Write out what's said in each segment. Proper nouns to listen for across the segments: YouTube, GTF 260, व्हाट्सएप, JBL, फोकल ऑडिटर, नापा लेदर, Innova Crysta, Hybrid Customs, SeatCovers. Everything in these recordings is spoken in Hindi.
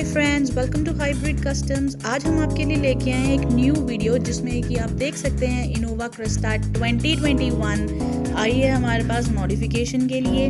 Hi friends, welcome to Hybrid Customs. आज हम आपके लिए लेके आए हैं एक न्यू वीडियो जिसमें कि आप देख सकते हैं इनोवा क्रिस्टा 2021 आई है हमारे पास मॉडिफिकेशन के लिए।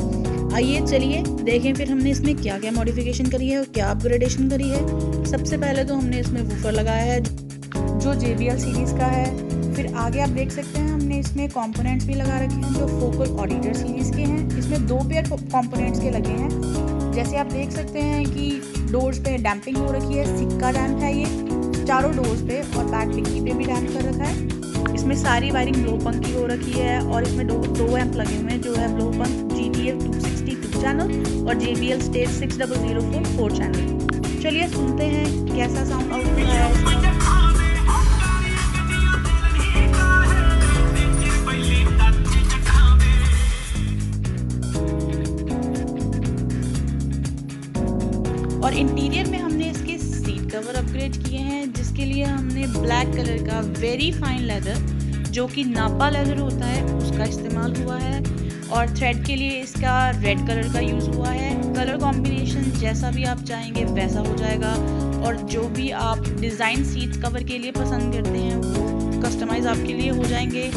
आइए चलिए देखें फिर हमने इसमें क्या क्या मॉडिफिकेशन करी है और क्या अपग्रेडेशन करी है। सबसे पहले तो हमने इसमें वूफर लगाया है जो JBL सीरीज़ का है। फिर आगे आप देख सकते हैं हमने इसमें कॉम्पोनेंट्स भी लगा रखे हैं जो फोकल ऑडिटर सीरीज़ के हैं। इसमें 2 पेयर कॉम्पोनेंट्स के लगे हैं। जैसे आप देख सकते हैं कि डोर्स पे डैम्पिंग हो रखी है, सिक्का डैम्प है ये चारों डोर्स पे, और बैक डिक्की पे भी डैम्प कर रखा है। इसमें सारी वायरिंग ब्लो पंप की हो रखी है और इसमें 2 एम्प लगे हुए हैं जो है ब्लो पंप GTF 260 चैनल और JBL स्टेज 6004 चैनल। चलिए सुनते हैं कैसा साउंड आउटपुट है। और इंटीरियर में हमने इसके सीट कवर अपग्रेड किए हैं जिसके लिए हमने ब्लैक कलर का वेरी फाइन लेदर जो कि नापा लेदर होता है उसका इस्तेमाल हुआ है, और थ्रेड के लिए इसका रेड कलर का यूज़ हुआ है। कलर कॉम्बिनेशन जैसा भी आप चाहेंगे वैसा हो जाएगा, और जो भी आप डिज़ाइन सीट कवर के लिए पसंद करते हैं वो कस्टमाइज़ आपके लिए हो जाएंगे।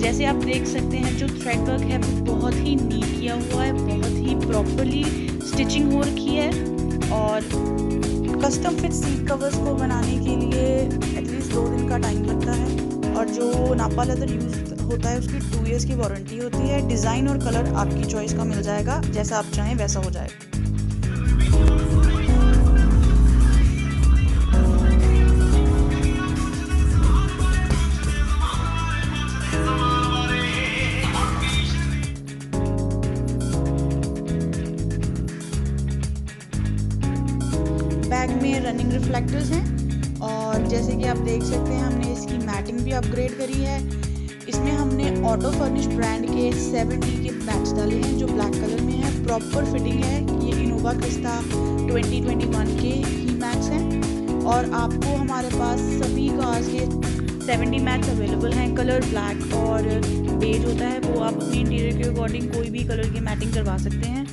जैसे आप देख सकते हैं जो थ्रेड वर्क है वो बहुत ही नीट किया हुआ है, बहुत ही प्रॉपरली स्टिचिंग हो रखी है। और कस्टम फिट सीट कवर्स को बनाने के लिए एटलीस्ट 2 दिन का टाइम लगता है, और जो नापा लेदर यूज़ होता है उसकी 2 इयर्स की वारंटी होती है। डिज़ाइन और कलर आपकी चॉइस का मिल जाएगा, जैसा आप चाहें वैसा हो जाएगा। बैग में रनिंग रिफ्लेक्टर्स हैं, और जैसे कि आप देख सकते हैं हमने इसकी मैटिंग भी अपग्रेड करी है। इसमें हमने ऑटो फर्निश ब्रांड के 7D के बैग्स डाले हैं जो ब्लैक कलर में है। प्रॉपर फिटिंग है, ये इनोवा क्रिस्टा 2021 के ही मैग्स हैं, और आपको हमारे पास सभी कार्स के 70 मैग्स अवेलेबल हैं। कलर ब्लैक और बेज होता है, वो आप अपने इंटीरियर के अकॉर्डिंग कोई भी कलर की मैटिंग करवा सकते हैं।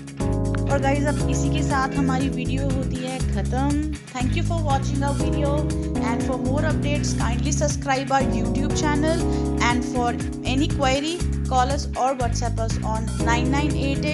और गाइज अब इसी के साथ हमारी वीडियो होती है ख़त्म। Thank you for watching our video, and for more updates kindly subscribe our YouTube channel, and for any query call us or व्हाट्सएप us on 9988।